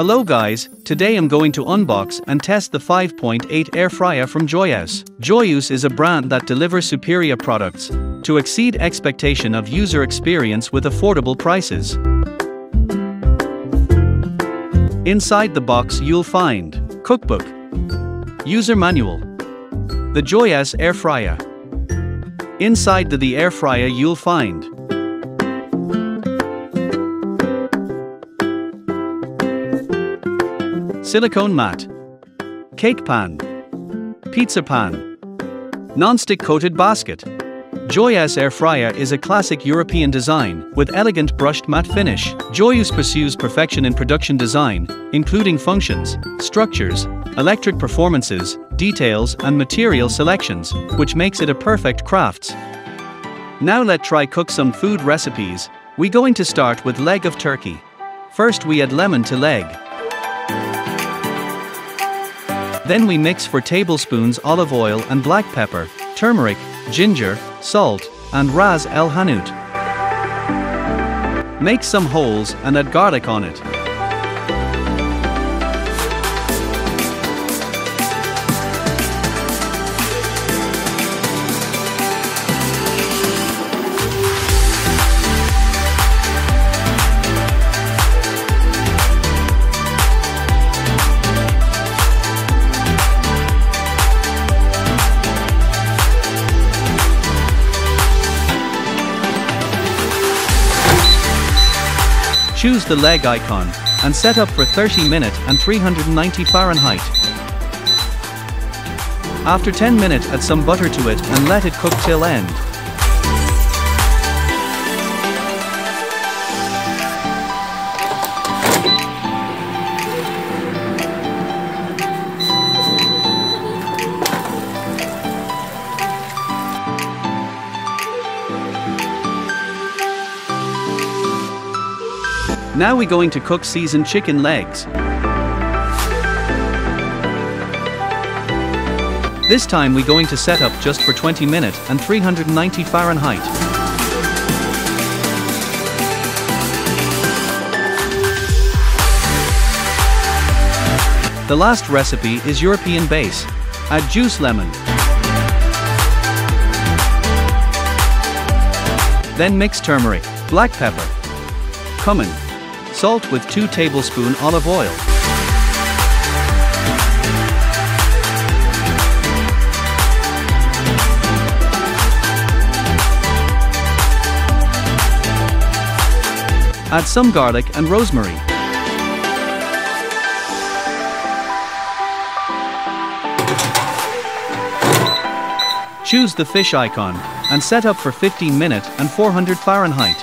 Hello guys, today I'm going to unbox and test the 5.8 air fryer from Joyous. Joyous is a brand that delivers superior products to exceed expectation of user experience with affordable prices. Inside the box you'll find cookbook, user manual, the Joyous air fryer. Inside the air fryer you'll find silicone mat, cake pan, pizza pan, non-stick coated basket. Joyous air fryer is a classic European design with elegant brushed matte finish. Joyous pursues perfection in production design, including functions, structures, electric performances, details and material selections, which makes it a perfect crafts. Now let's try cook some food recipes. We going to start with leg of turkey. First we add lemon to leg. Then we mix 4 tablespoons olive oil and black pepper, turmeric, ginger, salt, and ras el hanout. Make some holes and add garlic on it. Choose the leg icon and set up for 30 minutes and 390 Fahrenheit. After 10 minutes add some butter to it and let it cook till end. Now we're going to cook seasoned chicken legs. This time we're going to set up just for 20 minutes and 390 Fahrenheit. The last recipe is European base. Add juice lemon. Then mix turmeric, black pepper, cumin, salt with 2 tablespoons olive oil. Add some garlic and rosemary. Choose the fish icon and set up for 15 minutes and 400 Fahrenheit.